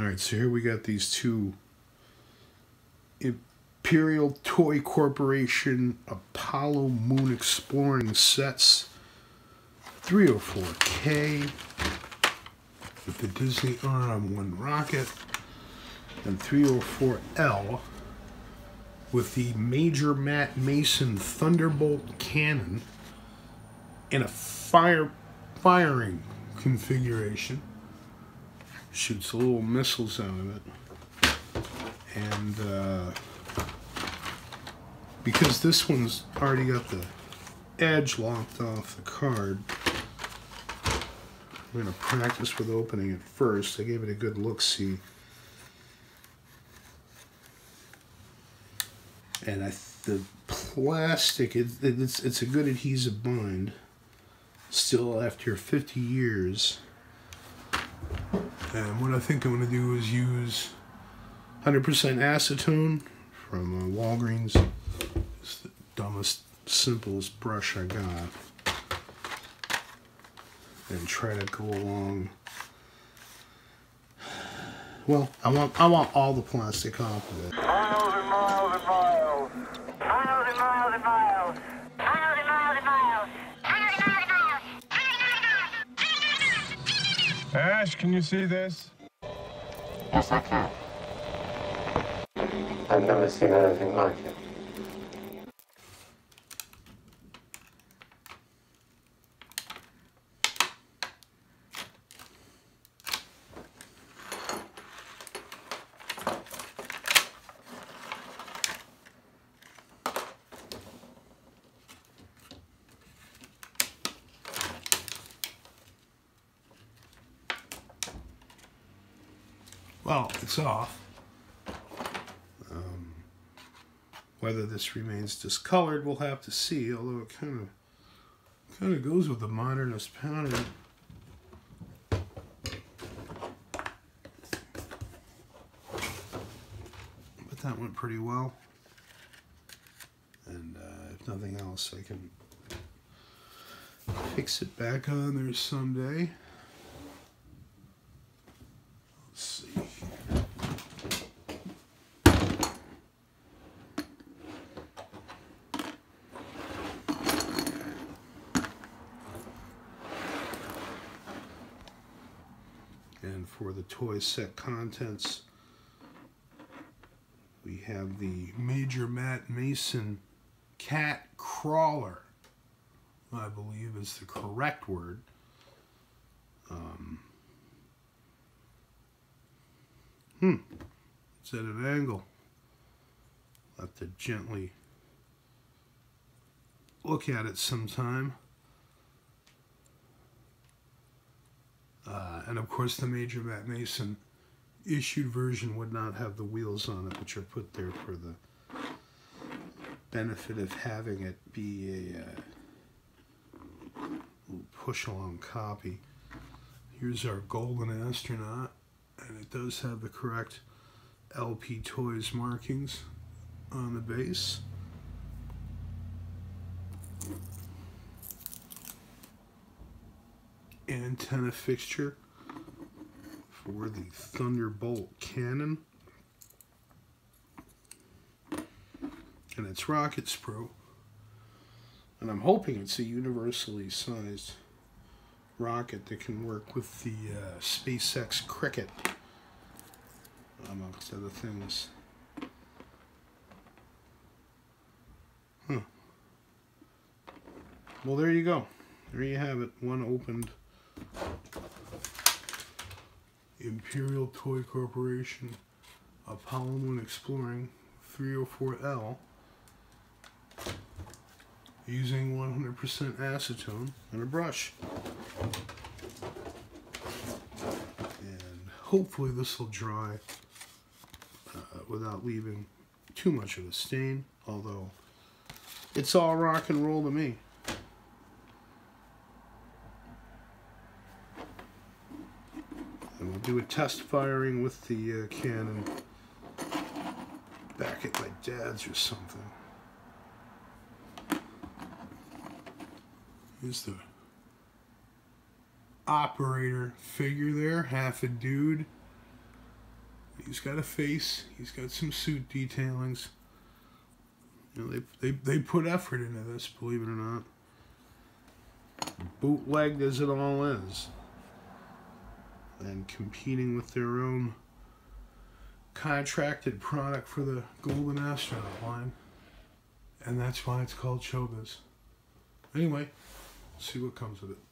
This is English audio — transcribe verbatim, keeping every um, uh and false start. Alright, so here we got these two Imperial Toy Corporation Apollo Moon Exploring sets. three oh four K with the Disney R one rocket, and three oh four L with the Major Matt Mason Thunderbolt Cannon in a fire firing configuration. Shoots little missiles out of it. And uh, because this one's already got the edge locked off the card, I'm going to practice with opening it first. I gave it a good look-see. And I, the plastic, it, it, it's, it's a good adhesive bind. Still, after fifty years. And what I think I'm going to do is use one hundred percent acetone from uh, Walgreens. It's the dumbest, simplest brush I got. And try to go along. Well, I want I want all the plastic off of it. Miles and miles and miles. Miles and miles and miles. Miles and miles and miles. Miles and miles and miles. Miles and miles. Ash, can you see this? Yes, I can. I've never seen anything like it. Well, it's off. Um, whether this remains discolored, we'll have to see. Although it kind of kind of goes with the modernist pattern. But that went pretty well. And uh, if nothing else, I can fix it back on there someday. And for the toy set contents, we have the Major Matt Mason Cat Crawler, I believe is the correct word. Um, hmm, it's at an angle. I'll have to gently look at it sometime. Uh, and of course the Major Matt Mason issued version would not have the wheels on it, which are put there for the benefit of having it be a uh, push along copy. Here's our golden astronaut, and it does have the correct L P Toys markings on the base. Antenna fixture for the Thunderbolt Cannon, and it's Rocket Sprue, and I'm hoping it's a universally sized rocket that can work with the uh, SpaceX Cricket, amongst other things. Huh. Well, there you go. There you have it. One opened Imperial Toy Corporation Apollo Moon Exploring three oh four L using one hundred percent acetone and a brush. And hopefully this will dry uh, without leaving too much of a stain, although it's all rock and roll to me. Do a test firing with the uh, cannon back at my dad's or something. Here's the operator figure there, half a dude, He's got a face. He's got some suit detailings. You know, they, they, they put effort into this, believe it or not. Bootlegged as it all is, and competing with their own contracted product for the Golden Astronaut line, and that's why it's called Chobiz. Anyway, see what comes of it.